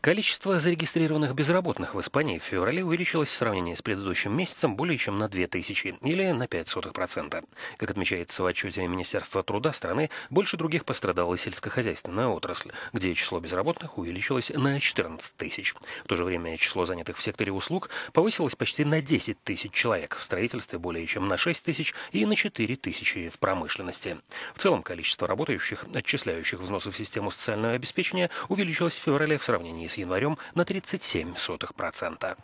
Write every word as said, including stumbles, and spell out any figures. Количество зарегистрированных безработных в Испании в феврале увеличилось в сравнении с предыдущим месяцем более чем на две тысячи, или на ноль целых пять сотых процента. Как отмечается в отчете Министерства труда страны, больше других пострадала сельскохозяйственная отрасль, где число безработных увеличилось на четырнадцать тысяч. В то же время число занятых в секторе услуг повысилось почти на десять тысяч человек, в строительстве более чем на шесть тысяч и на четыре тысячи в промышленности. В целом количество работающих, отчисляющих взносы в систему социального обеспечения, увеличилось в феврале в сравнении с январем на тридцать семь сотых процента.